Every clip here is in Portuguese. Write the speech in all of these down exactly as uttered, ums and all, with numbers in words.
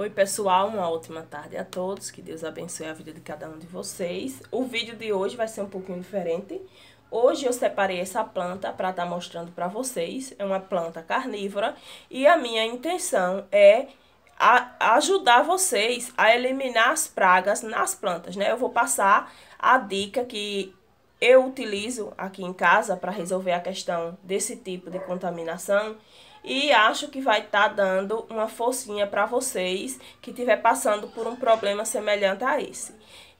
Oi, pessoal, uma ótima tarde a todos, que Deus abençoe a vida de cada um de vocês. O vídeo de hoje vai ser um pouquinho diferente. Hoje eu separei essa planta para estar mostrando para vocês, é uma planta carnívora e a minha intenção é a ajudar vocês a eliminar as pragas nas plantas, né? Eu vou passar a dica que eu utilizo aqui em casa para resolver a questão desse tipo de contaminação. E acho que vai estar dando uma forcinha para vocês que estiver passando por um problema semelhante a esse.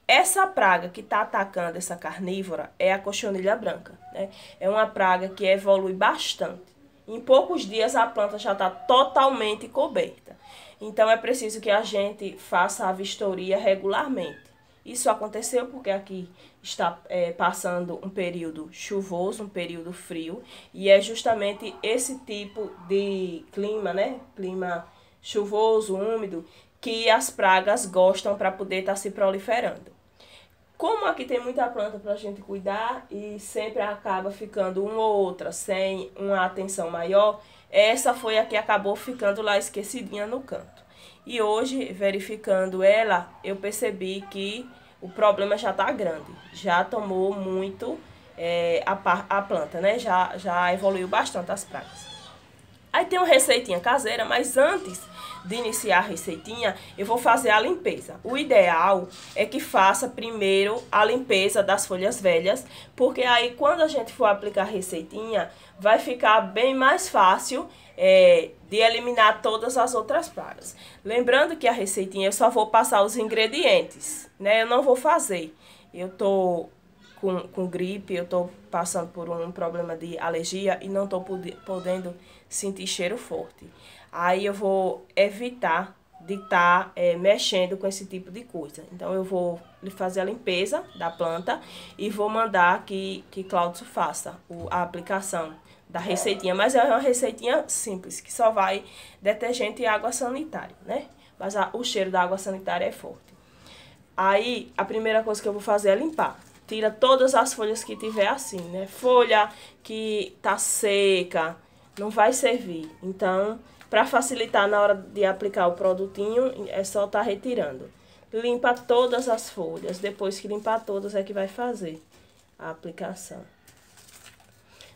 Essa praga que está atacando essa carnívora é a cochonilha branca, né? É uma praga que evolui bastante. Em poucos dias a planta já está totalmente coberta. Então é preciso que a gente faça a vistoria regularmente. Isso aconteceu porque aqui está é, passando um período chuvoso, um período frio, e é justamente esse tipo de clima, né? Clima chuvoso, úmido, que as pragas gostam para poder estar se proliferando. Como aqui tem muita planta para a gente cuidar e sempre acaba ficando uma ou outra sem uma atenção maior, essa foi a que acabou ficando lá esquecidinha no canto. E hoje, verificando ela, eu percebi que o problema já está grande, já tomou muito é, a, a planta, né? Já, já evoluiu bastante as pragas. Aí tem uma receitinha caseira, mas antes de iniciar a receitinha, eu vou fazer a limpeza. O ideal é que faça primeiro a limpeza das folhas velhas, porque aí quando a gente for aplicar a receitinha, vai ficar bem mais fácil é, de eliminar todas as outras pragas. Lembrando que a receitinha eu só vou passar os ingredientes, né? Eu não vou fazer. Eu tô com, com gripe, eu tô passando por um problema de alergia e não tô podendo sentir cheiro forte. Aí eu vou evitar de estar é, mexendo com esse tipo de coisa. Então eu vou fazer a limpeza da planta e vou mandar que, que Cláudio faça o, a aplicação da receitinha. Mas é uma receitinha simples, que só vai detergente e água sanitária, né? Mas a, o cheiro da água sanitária é forte. Aí a primeira coisa que eu vou fazer é limpar. Tira todas as folhas que tiver assim, né? Folha que tá seca, não vai servir. Então, para facilitar na hora de aplicar o produtinho, é só tá retirando. Limpa todas as folhas, depois que limpar todas é que vai fazer a aplicação.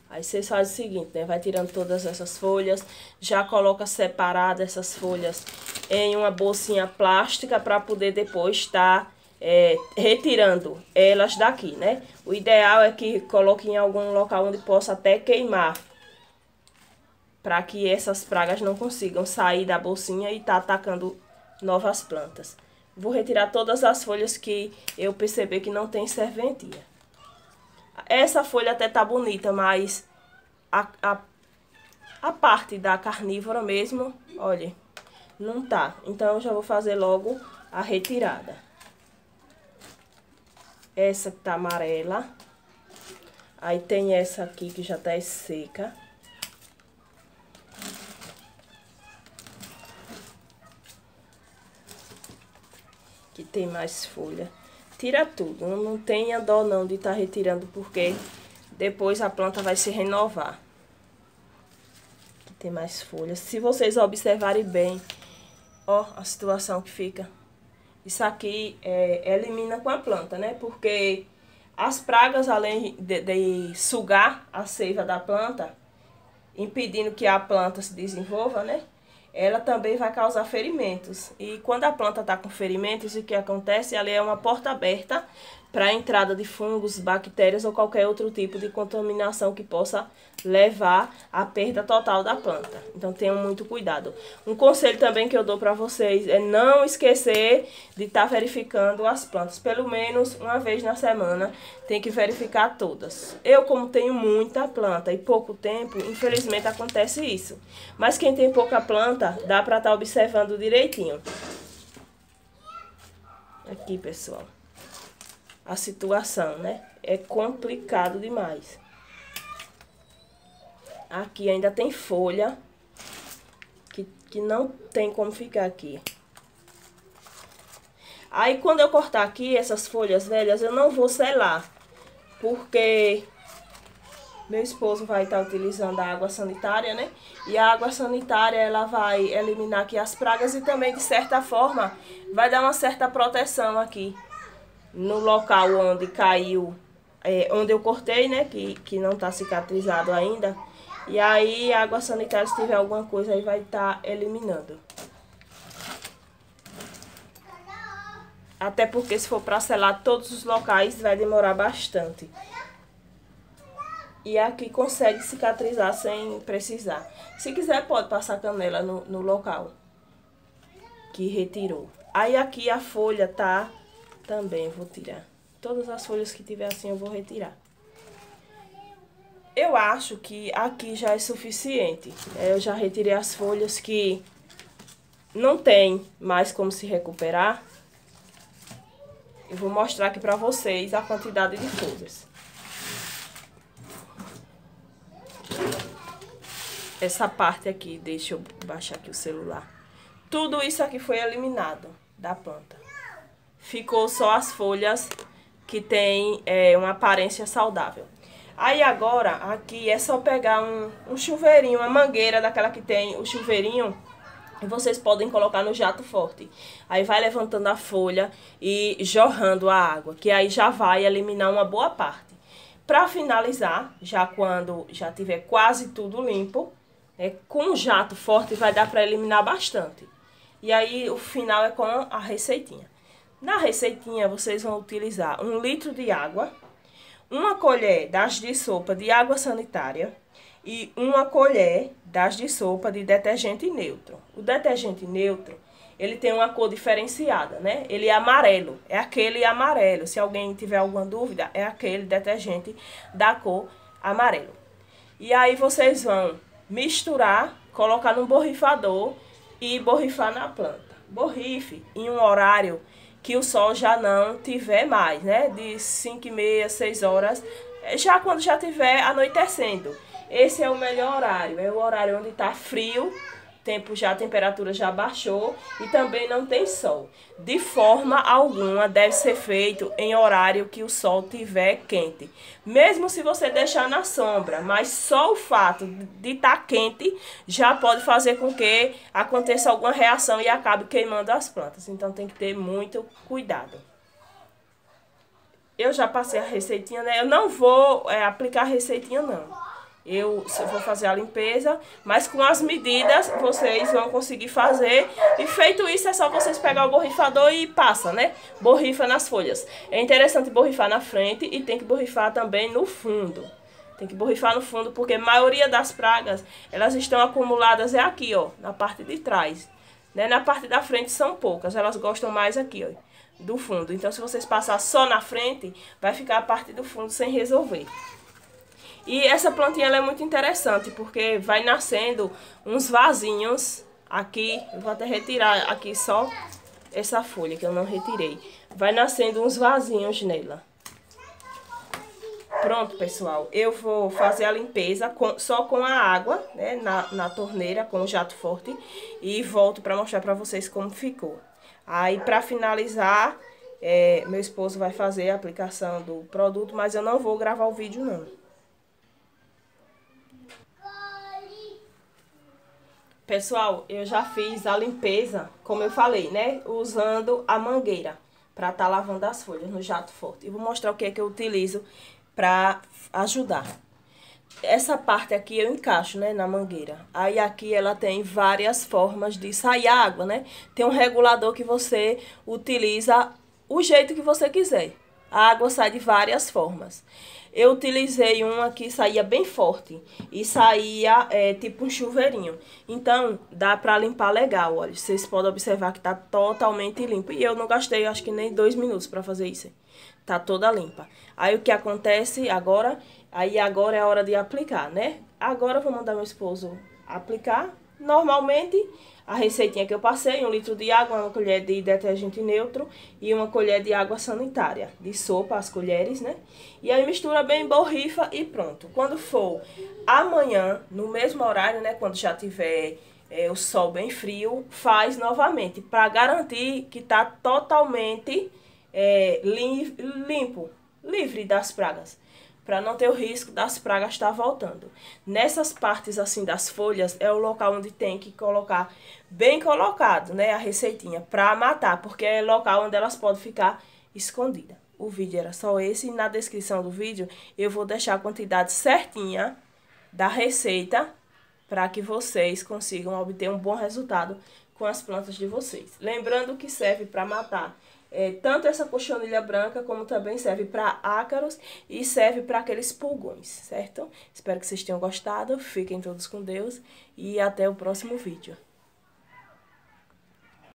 Aí vocês fazem o seguinte, né? Vai tirando todas essas folhas, já coloca separada essas folhas em uma bolsinha plástica para poder depois estar é, retirando elas daqui, né? O ideal é que coloque em algum local onde possa até queimar, para que essas pragas não consigam sair da bolsinha e tá atacando novas plantas. Vou retirar todas as folhas que eu perceber que não tem serventia. Essa folha até tá bonita, mas a, a, a parte da carnívora mesmo, olha, não tá. Então eu já vou fazer logo a retirada. Essa que tá amarela. Aí tem essa aqui que já tá seca. Que tem mais folha. Tira tudo, não tenha dó não de estar retirando, porque depois a planta vai se renovar. Aqui tem mais folhas. Se vocês observarem bem, ó, a situação que fica. Isso aqui é, elimina com a planta, né? Porque as pragas, além de, de sugar a seiva da planta, impedindo que a planta se desenvolva, né? Ela também vai causar ferimentos. E quando a planta está com ferimentos, o que acontece? Ela é uma porta aberta para a entrada de fungos, bactérias ou qualquer outro tipo de contaminação que possa levar à perda total da planta. Então tenham muito cuidado. Um conselho também que eu dou para vocês é não esquecer de estar tá verificando as plantas. Pelo menos uma vez na semana tem que verificar todas. Eu, como tenho muita planta e pouco tempo, infelizmente acontece isso. Mas quem tem pouca planta, dá para estar tá observando direitinho. Aqui, pessoal. A situação, né? É complicado demais. Aqui ainda tem folha que, que não tem como ficar aqui. Aí quando eu cortar aqui essas folhas velhas, eu não vou selar, porque Meu esposo vai estar utilizando a água sanitária, né? E a água sanitária, ela vai eliminar aqui as pragas e também, de certa forma, vai dar uma certa proteção aqui no local onde caiu, é, onde eu cortei, né? Que, que não está cicatrizado ainda. E aí, a água sanitária, se tiver alguma coisa, aí vai estar eliminando. Até porque se for para selar todos os locais, vai demorar bastante. E aqui consegue cicatrizar sem precisar. Se quiser, pode passar canela no, no local que retirou. Aí aqui a folha tá também, vou tirar. Todas as folhas que tiver assim eu vou retirar. Eu acho que aqui já é suficiente. Eu já retirei as folhas que não tem mais como se recuperar. Eu vou mostrar aqui pra vocês a quantidade de folhas. Essa parte aqui, deixa eu baixar aqui o celular. Tudo isso aqui foi eliminado da planta. Ficou só as folhas que tem é, uma aparência saudável. Aí agora, aqui é só pegar um, um chuveirinho, uma mangueira daquela que tem o chuveirinho. E vocês podem colocar no jato forte. Aí vai levantando a folha e jorrando a água, que aí já vai eliminar uma boa parte. Para finalizar, já quando já tiver quase tudo limpo, né, com um jato forte vai dar para eliminar bastante. E aí o final é com a receitinha. Na receitinha vocês vão utilizar um litro de água, uma colher das de sopa de água sanitária e uma colher das de sopa de detergente neutro. O detergente neutro, ele tem uma cor diferenciada, né? Ele é amarelo, é aquele amarelo. Se alguém tiver alguma dúvida, é aquele detergente da cor amarelo. E aí vocês vão misturar, colocar num borrifador e borrifar na planta. Borrife em um horário que o sol já não tiver mais, né? De cinco e meia, seis horas, já quando já tiver anoitecendo. Esse é o melhor horário, é o horário onde está frio, tempo já, a temperatura já baixou e também não tem sol. De forma alguma deve ser feito em horário que o sol estiver quente. Mesmo se você deixar na sombra, mas só o fato de estar quente já pode fazer com que aconteça alguma reação e acabe queimando as plantas. Então tem que ter muito cuidado. Eu já passei a receitinha, né? Eu não vou é, aplicar a receitinha, não. Eu vou fazer a limpeza, mas com as medidas vocês vão conseguir fazer. E feito isso, é só vocês pegar o borrifador e passa, né? Borrifa nas folhas. É interessante borrifar na frente e tem que borrifar também no fundo. Tem que borrifar no fundo, porque a maioria das pragas, elas estão acumuladas é aqui, ó, na parte de trás. Né? Na parte da frente são poucas, elas gostam mais aqui, ó, do fundo. Então, se vocês passar só na frente, vai ficar a parte do fundo sem resolver. E essa plantinha ela é muito interessante, porque vai nascendo uns vasinhos aqui. Eu vou até retirar aqui só essa folha que eu não retirei. Vai nascendo uns vasinhos nela. Pronto, pessoal. Eu vou fazer a limpeza com, só com a água, né, na, na torneira, com o jato forte. E volto para mostrar para vocês como ficou. Aí, para finalizar, é, meu esposo vai fazer a aplicação do produto, mas eu não vou gravar o vídeo, não. Pessoal, eu já fiz a limpeza, como eu falei, né? Usando a mangueira para estar lavando as folhas no jato forte. E vou mostrar o que é que eu utilizo para ajudar. Essa parte aqui eu encaixo, né, na mangueira. Aí aqui ela tem várias formas de sair a água, né? Tem um regulador que você utiliza o jeito que você quiser. A água sai de várias formas. Eu utilizei uma que saía bem forte e saía é, tipo um chuveirinho. Então, dá pra limpar legal, olha. Vocês podem observar que tá totalmente limpo. E eu não gastei, acho que nem dois minutos pra fazer isso. Tá toda limpa. Aí, o que acontece agora? Aí, agora é a hora de aplicar, né? Agora, eu vou mandar meu esposo aplicar. Normalmente, a receitinha que eu passei, um litro de água, uma colher de detergente neutro e uma colher de água sanitária, de sopa, as colheres, né? E aí mistura bem, borrifa e pronto. Quando for amanhã, no mesmo horário, né, quando já tiver é, o sol bem frio, faz novamente, para garantir que tá totalmente é, limpo, livre das pragas. para não ter o risco das pragas estar voltando. Nessas partes assim das folhas é o local onde tem que colocar bem colocado, né, a receitinha para matar, porque é local onde elas podem ficar escondidas. O vídeo era só esse, e na descrição do vídeo eu vou deixar a quantidade certinha da receita para que vocês consigam obter um bom resultado com as plantas de vocês. Lembrando que serve para matar é, tanto essa cochonilha branca, como também serve para ácaros e serve para aqueles pulgões, certo? Espero que vocês tenham gostado, fiquem todos com Deus e até o próximo vídeo.